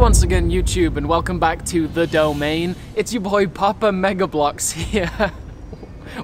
once again, YouTube, and welcome back to The Domain. It's your boy, Papa Megablocks here.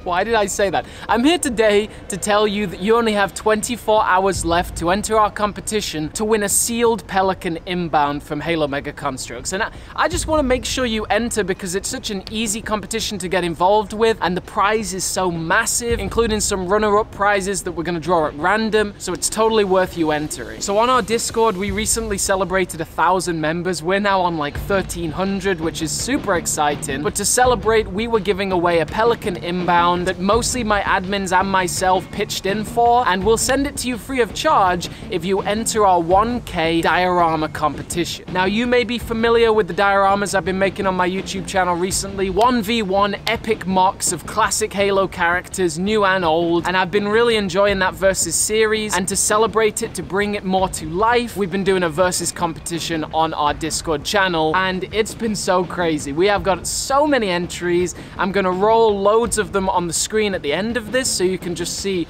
Why did I say that? I'm here today to tell you that you only have 24 hours left to enter our competition to win a sealed Pelican Inbound from Halo Mega Constructs. And I just want to make sure you enter because it's such an easy competition to get involved with, and the prize is so massive, including some runner-up prizes that we're going to draw at random, so it's totally worth you entering. So on our Discord, we recently celebrated 1,000 members. We're now on like 1,300, which is super exciting. But to celebrate, we were giving away a Pelican Inbound that mostly my admins and myself pitched in for, and we'll send it to you free of charge if you enter our 1K diorama competition. Now, you may be familiar with the dioramas I've been making on my YouTube channel recently, 1v1 epic mocks of classic Halo characters, new and old, and I've been really enjoying that Versus series, and to celebrate it, to bring it more to life, we've been doing a Versus competition on our Discord channel, and it's been so crazy. We have got so many entries. I'm gonna roll loads of them on the screen at the end of this so you can just see.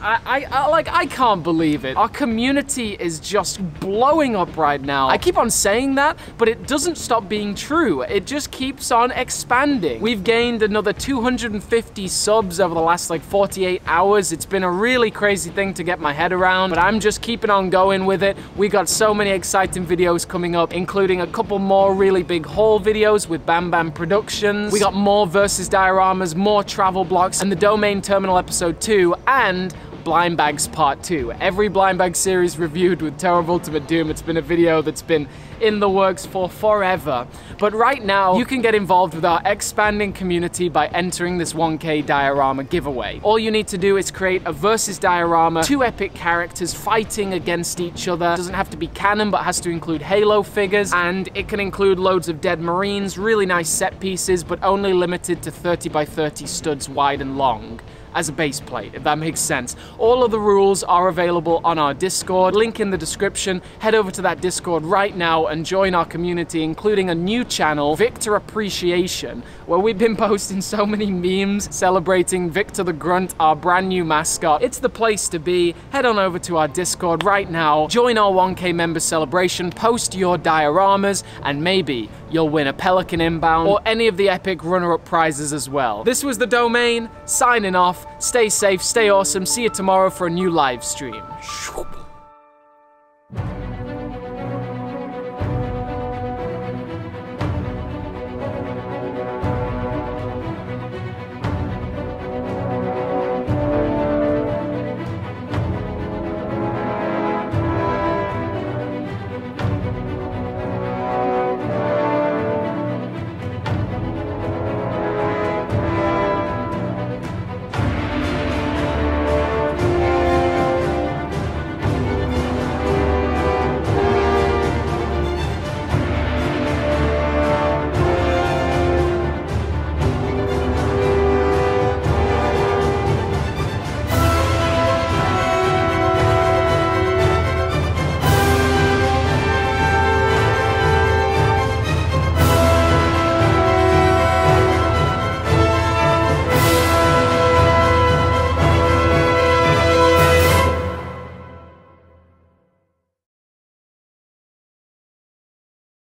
I can't believe it. Our community is just blowing up right now. I keep on saying that, but it doesn't stop being true. It just keeps on expanding. We've gained another 250 subs over the last like 48 hours. It's been a really crazy thing to get my head around, but I'm just keeping on going with it. We got so many exciting videos coming up, including a couple more really big haul videos with Bam Bam Productions. We got more Versus dioramas, more travel blocks, and the Domain Terminal Episode 2, and Blind Bags Part 2. Every Blind Bag series reviewed with Terror of Ultimate Doom. It's been a video that's been in the works for forever. But right now, you can get involved with our expanding community by entering this 1K diorama giveaway. All you need to do is create a Versus diorama, two epic characters fighting against each other. It doesn't have to be canon, but has to include Halo figures, and it can include loads of dead Marines, really nice set pieces, but only limited to 30 by 30 studs wide and long, as a base plate, if that makes sense. All of the rules are available on our Discord, link in the description. Head over to that Discord right now and join our community, including a new channel, Victor Appreciation, where we've been posting so many memes celebrating Victor the Grunt, our brand new mascot. It's the place to be. Head on over to our Discord right now, join our 1K member celebration, post your dioramas, and maybe you'll win a Pelican Inbound or any of the epic runner-up prizes as well. This was The Domain, signing off. Stay safe, stay awesome. See you tomorrow for a new live stream.